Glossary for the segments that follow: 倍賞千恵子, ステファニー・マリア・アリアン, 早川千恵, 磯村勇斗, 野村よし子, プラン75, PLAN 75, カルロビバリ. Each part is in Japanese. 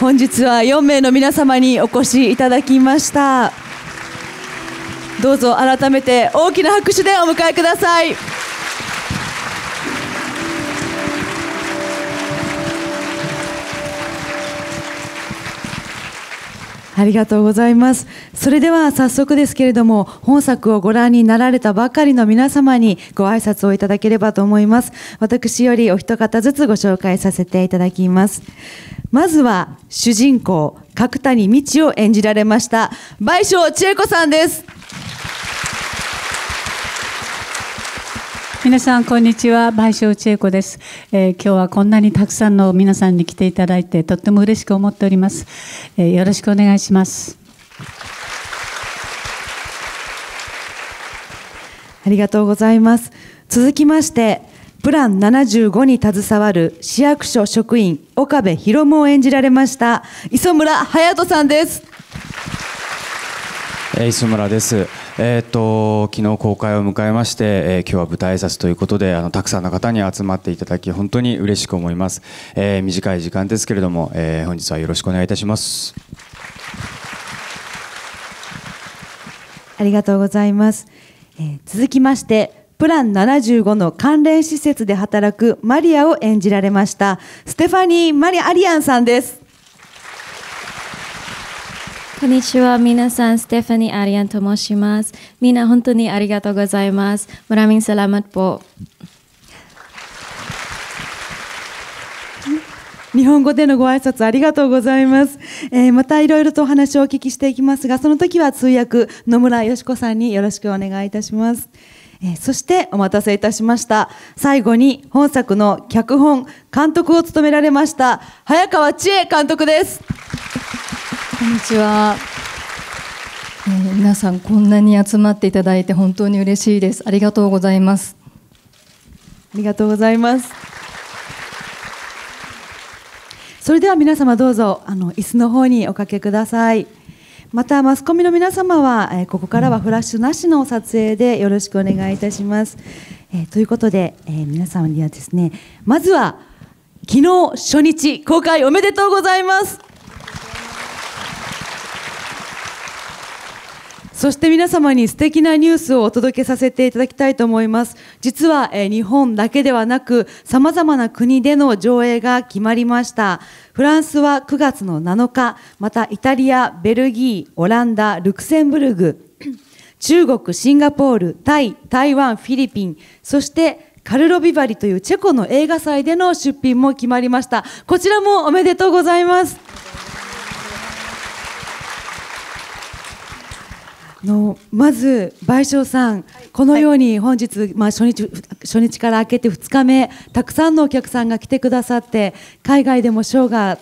本日は4名の皆様にお越しいただきました。どうぞ改めて大きな拍手でお迎えください。ありがとうございます。それでは早速ですけれども、本作をご覧になられたばかりの皆様にご挨拶をいただければと思います。私よりお一方ずつご紹介させていただきます。まずは主人公角谷美智を演じられました倍賞千恵子さんです。皆さんこんにちは、倍賞千恵子です。今日はこんなにたくさんの皆さんに来ていただいてとっても嬉しく思っております。よろしくお願いします。ありがとうございます。続きましてプラン75に携わる市役所職員岡部博夢を演じられました磯村勇斗さんです。磯村です。昨日公開を迎えまして、今日は舞台挨拶ということでたくさんの方に集まっていただき本当に嬉しく思います。短い時間ですけれども、本日はよろしくお願いいたします。ありがとうございます。続きましてプラン75の関連施設で働くマリアを演じられましたステファニー・マリア・アリアンさんです。こんにちは、皆さん、ステファニー・アリアンと申します。みんな本当にありがとうございます。ムラミン・サラマッポ。日本語でのご挨拶ありがとうございます。またいろいろとお話をお聞きしていきますが、その時は通訳野村よし子さんによろしくお願いいたします。そしてお待たせいたしました。最後に本作の脚本監督を務められました早川千恵監督です。こんにちは。皆さんこんなに集まっていただいて本当に嬉しいです。ありがとうございます。ありがとうございます。それでは皆様どうぞ椅子の方におかけください。またマスコミの皆様はここからはフラッシュなしの撮影でよろしくお願いいたします。ということで皆様にはですね、まずは昨日初日公開おめでとうございます。そして皆様に素敵なニュースをお届けさせていただきたいと思います。実は日本だけではなく様々な国での上映が決まりました。フランスは9月の7日、またイタリア、ベルギー、オランダ、ルクセンブルグ、中国、シンガポール、タイ、台湾、フィリピン、そしてカルロビバリというチェコの映画祭での出品も決まりました。こちらもおめでとうございます。まず倍賞さん、このように本日、初日から明けて2日目、たくさんのお客さんが来てくださって、海外でもショーが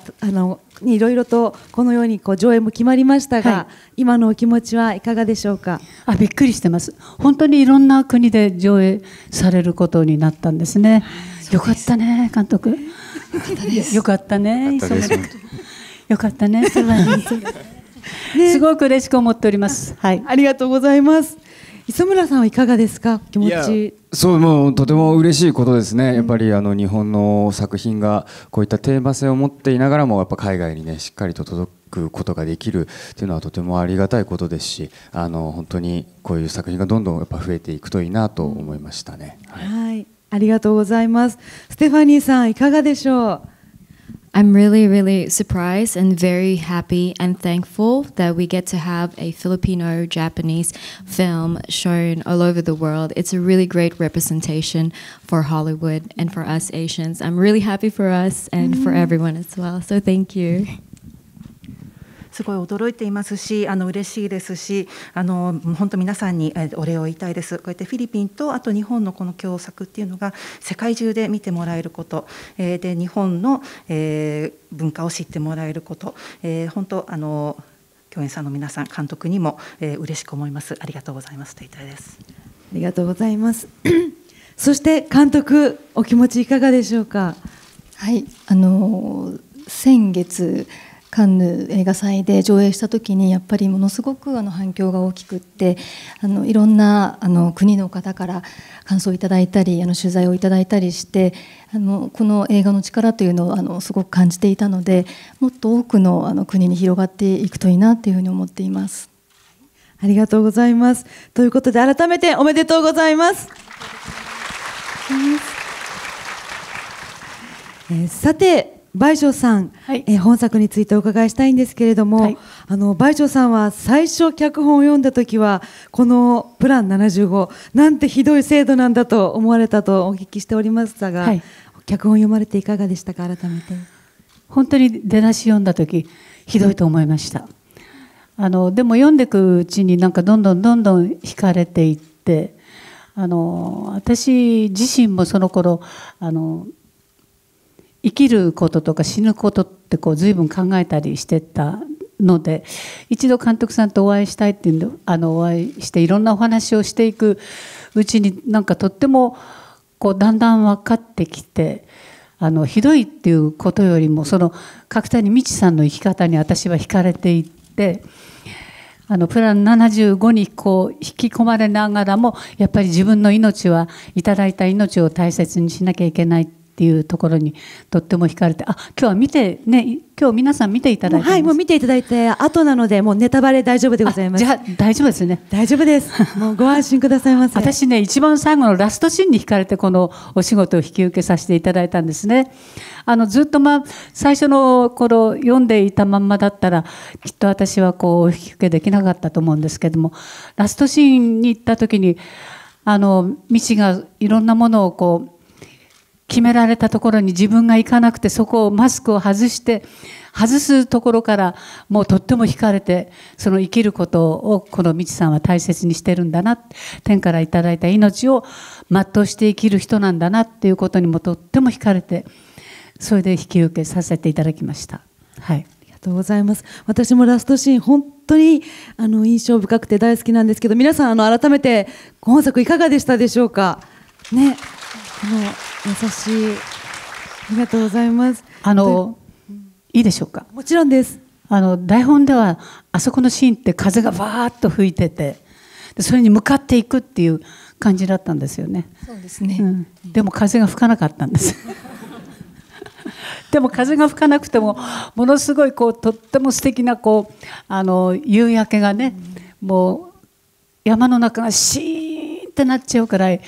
いろいろとこのように上映も決まりましたが、今のお気持ちはいかがでしょうか。びっくりしてます。本当にいろんな国で上映されることになったんですね。よかったね監督。よかったね。よかったね。すごく嬉しく思っております。ありがとうございます。磯村さんはいかがですか、気持ち。そう、もうとても嬉しいことですね。やっぱり日本の作品がこういったテーマ性を持っていながらも、やっぱ海外にね、しっかりと届くことができるというのはとてもありがたいことですし、本当にこういう作品がどんどんやっぱ増えていくといいなと思いましたね。ありがとうございます。ステファニーさんいかがでしょう。I'm really, really surprised and very happy and thankful that we get to have a Filipino-Japanese film shown all over the world. It's a really great representation for Hollywood and for us Asians. I'm really happy for us and for everyone as well. So thank you. すごい驚いていますし、嬉しいですし、本当皆さんにお礼を言いたいです。こうやってフィリピンとあと日本のこの共作っていうのが世界中で見てもらえること、で日本の、文化を知ってもらえること、本当共演者の皆さん、監督にも、嬉しく思います。ありがとうございますと言いたいです。ありがとうございます。そして監督、お気持ちいかがでしょうか。先月。カンヌ映画祭で上映した時にやっぱりものすごく反響が大きくって、いろんな国の方から感想をいただいたり取材をいただいたりして、この映画の力というのをすごく感じていたので、もっと多くの国に広がっていくといいなというふうに思っています。ありがとうございます。ということで改めておめでとうございます。さて倍賞さん、はい、本作についてお伺いしたいんですけれども、はい、倍賞さんは最初脚本を読んだ時はこのプラン75なんてひどい制度なんだと思われたとお聞きしておりましたが、はい、脚本読まれていかがでしたか？改めて本当に出だし読んだ時ひどいと思いました。でも読んでいくうちになんかどんどん惹かれていって、私自身もその頃生きることとか死ぬことって随分考えたりしてたので、一度監督さんとお会いしたいっていうのでお会いしていろんなお話をしていくうちになんかとってもだんだん分かってきて、ひどいっていうことよりもその角谷道さんの生き方に私は惹かれていって。プラン75に引き込まれながらもやっぱり自分の命はいただいた命を大切にしなきゃいけないっていうところにとっても惹かれて、今日は見てね、今日皆さん見ていただいて、はい、もう見ていただいて後なのでもうネタバレ大丈夫でございます。じゃあ大丈夫ですね。大丈夫です。もうご安心くださいませ。私ね、一番最後のラストシーンに惹かれてこのお仕事を引き受けさせていただいたんですね。ずっと最初の頃読んでいたまんまだったらきっと私はお引き受けできなかったと思うんですけども、ラストシーンに行った時に道がいろんなものを決められたところに自分が行かなくて、そこをマスクを外すところからもうとっても惹かれて、その生きることをこの道さんは大切にしてるんだな、天からいただいた命を全うして生きる人なんだなっていうことにもとっても惹かれて。それで引き受けさせていただきました。はい、ありがとうございます。私もラストシーン本当に印象深くて大好きなんですけど、皆さん改めて本作いかがでしたでしょうか。ね、優しい、ありがとうございます。いいでしょうか。もちろんです。台本ではあそこのシーンって風がバーッと吹いてて、それに向かっていくっていう感じだったんですよね。そうですね。うん、でも風が吹かなかったんです。でも風が吹かなくてもものすごいとっても素敵な夕焼けがね、もう山の中がシーンってなっちゃうくらい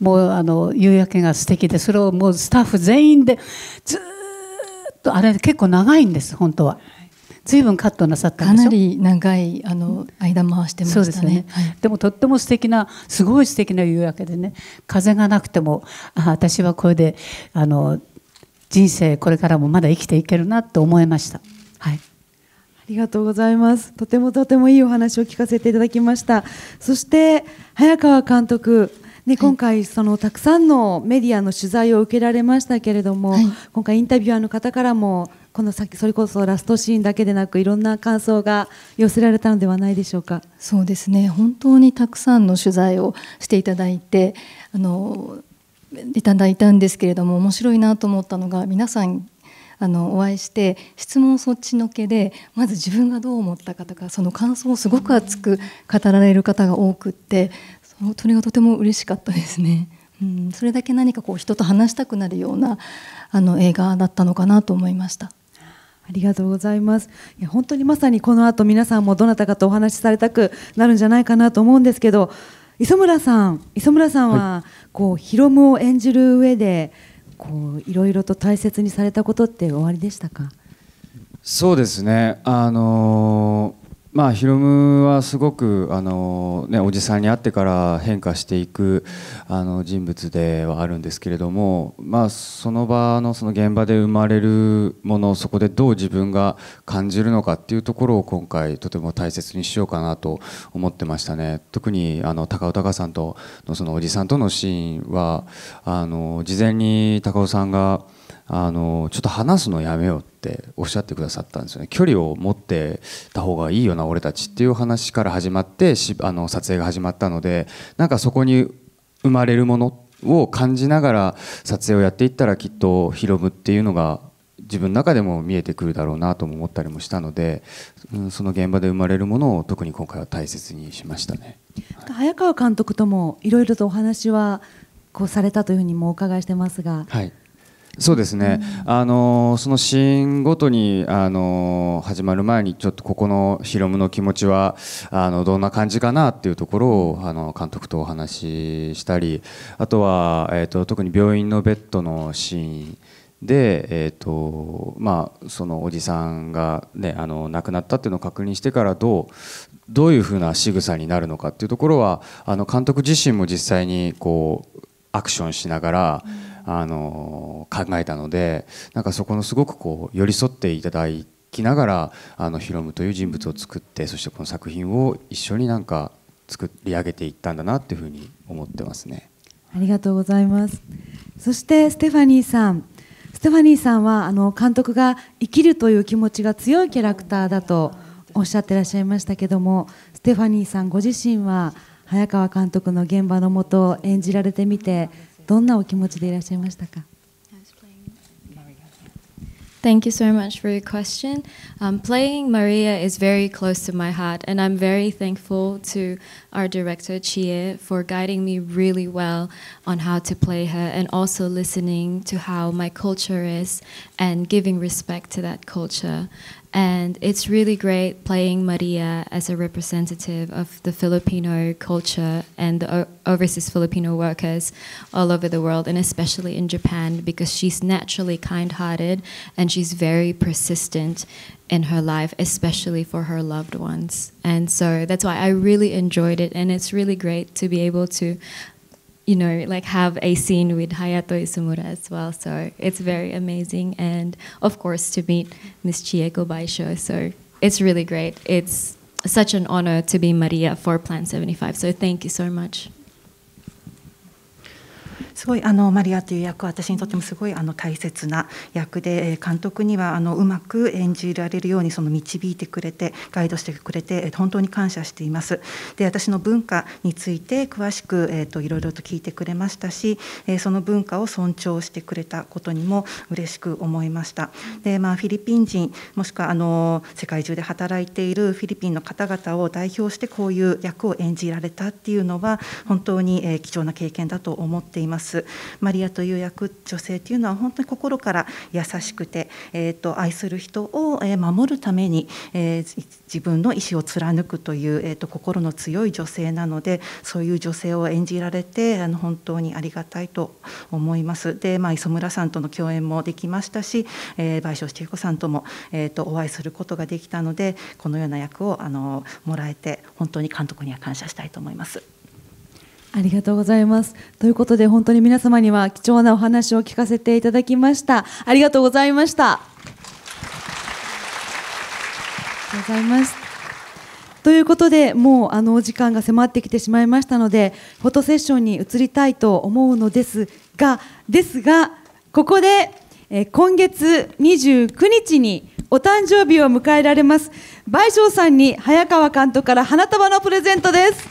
もう夕焼けが素敵で、それをもうスタッフ全員でずっとあれ結構長いんです。本当は随分カットなさったんでしょ。かなり長い間回してましたね。そうですね、はい、でもとってもすごい素敵な夕焼けでね、風がなくても私はこれで人生これからもまだ生きていけるなと思いました。はい。ありがとうございます。とてもいいお話を聞かせていただきました。そして早川監督、ね、今回たくさんのメディアの取材を受けられましたけれども、はい、今回インタビュアーの方からもそれこそラストシーンだけでなくいろんな感想が寄せられたのではないでしょうか。そうですね。本当にたくさんの取材をしていただいていただいたんですけれども、面白いなと思ったのが、皆さんお会いして質問そっちのけでまず自分がどう思ったかとか、その感想をすごく熱く語られる方が多くって、それがとても嬉しかったですね。うん、それだけ何か人と話したくなるような映画だったのかなと思いました。ありがとうございます。いや、本当にまさにこの後皆さんもどなたかとお話しされたくなるんじゃないかなと思うんですけど、磯村さんはヒロムを演じる上でいろいろと大切にされたことっておありでしたか？そうですね、ヒロムはすごくおじさんに会ってから変化していく人物ではあるんですけれども、その場のその現場で生まれるものをそこでどう自分が感じるのかっていうところを今回とても大切にしようかなと思ってましたね。特に高尾貴さんとのそのおじさんとのシーンは事前に高尾さんがちょっと話すのやめようっておっしゃってくださったんですよね。距離を持ってた方がいいよな俺たちっていう話から始まって撮影が始まったので、なんかそこに生まれるものを感じながら撮影をやっていったら、きっとヒロムっていうのが自分の中でも見えてくるだろうなとも思ったりもしたので、その現場で生まれるものを特に今回は大切にしましたね。早川監督ともいろいろとお話はこうされたというふうにもお伺いしてますが。はい、そうですね、そのシーンごとに始まる前にちょっとここのヒロムの気持ちはどんな感じかなっていうところを監督とお話ししたり、あとは、特に病院のベッドのシーンで、そのおじさんが、ね、亡くなったっていうのを確認してからどういうふうな仕草になるのかっていうところは監督自身も実際にこうアクションしながら、考えたので、なんかそこのすごくこう寄り添っていただきながらヒロムという人物を作って、そしてこの作品を一緒になんか作り上げていったんだなっていうふうに思ってますね。ありがとうございます。そしてステファニーさんは監督が生きるという気持ちが強いキャラクターだとおっしゃってらっしゃいましたけども、ステファニーさんご自身は早川監督の現場の下を演じられてみて、どんなお気持ちでいらっしゃいましたか。Thank you so much for your question. Playing Maria is very close to my heart, and I'm very thankful to our director, Chie, for guiding me really well on how to play her, and also listening to how my culture is and giving respect to that culture. And it's really great playing Maria as a representative of the Filipino culture and the overseas Filipino workers all over the world, and especially in Japan, because she's naturally kind-hearted and she's very persistent in her life, especially for her loved ones. And so that's why I really enjoyed it, and it's really great to be able to, you know, like have a scene with Hayato Isumura as well. So it's very amazing, and of course to meet Miss Chie Gobaisho. So it's really great. It's such an honor to be Maria for Plan 75. So thank you so much. すごいマリアという役は私にとってもすごい大切な役で、監督にはうまく演じられるように導いてくれてガイドしてくれて本当に感謝しています。で、私の文化について詳しくいろいろと聞いてくれましたし、その文化を尊重してくれたことにも嬉しく思いました。で、フィリピン人もしくは世界中で働いているフィリピンの方々を代表してこういう役を演じられたっていうのは本当に貴重な経験だと思っています。マリアという役女性というのは本当に心から優しくて、愛する人を守るために、自分の意思を貫くという、心の強い女性なので、そういう女性を演じられて本当にありがたいと思います。で、磯村さんとの共演もできましたし、倍賞千恵子さんとも、お会いすることができたので、このような役をもらえて本当に監督には感謝したいと思います。ありがとうございます。ということで本当に皆様には貴重なお話を聞かせていただきました。ありがとうございました。ありがとうございます。ということでもうお時間が迫ってきてしまいましたので、フォトセッションに移りたいと思うのですがここで今月29日にお誕生日を迎えられます倍賞さんに早川監督から花束のプレゼントです。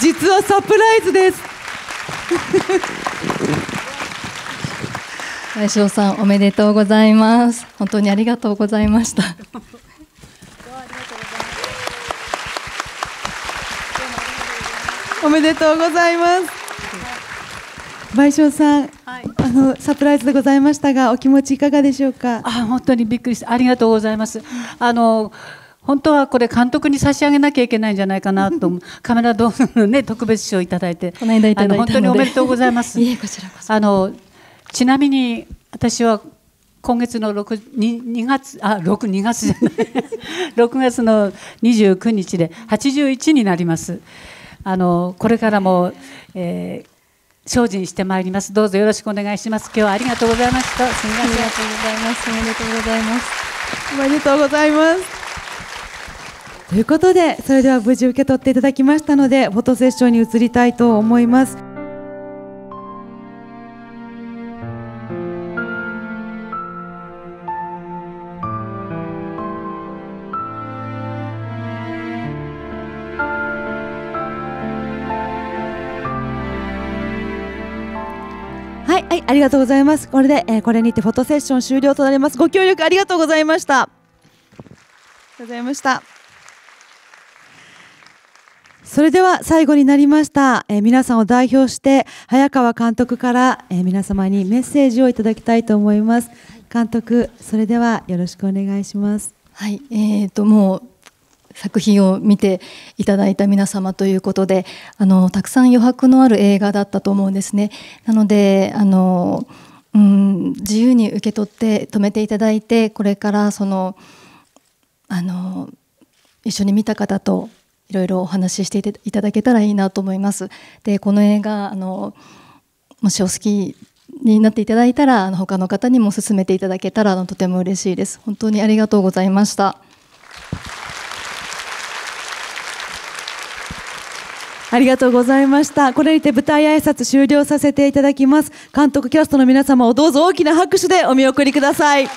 実はサプライズです。倍賞さん、おめでとうございます。本当にありがとうございました。おめでとうございます。倍賞さん、はい、サプライズでございましたが、お気持ちいかがでしょうか。本当にびっくりして、ありがとうございます。本当はこれ監督に差し上げなきゃいけないんじゃないかなとカメラドームの、ね、特別賞をいただいて本当におめでとうございます。いえ、こちらこそ。ちなみに私は今月の6月の29日で81になります。これからも、精進してまいります。どうぞよろしくお願いします。今日はありがとうございました。すみません。ありがとうございます。おめでとうございます。おめでとうございます。ということで、それでは無事受け取っていただきましたので、フォトセッションに移りたいと思います。はい、ありがとうございます。これで、これにてフォトセッション終了となります。ご協力ありがとうございました。ありがとうございました。それでは最後になりました。皆さんを代表して早川監督から、皆様にメッセージをいただきたいと思います。監督、それではよろしくお願いします。はい、もう作品を見ていただいた皆様ということで、たくさん余白のある映画だったと思うんですね。なので自由に受け取って止めていただいて、これから一緒に見た方といろいろお話ししていただけたらいいなと思います。で、この映画もしお好きになっていただいたら他の方にも勧めていただけたらとても嬉しいです。本当にありがとうございました。ありがとうございました。これにて舞台挨拶終了させていただきます。監督、キャストの皆様をどうぞ大きな拍手でお見送りください。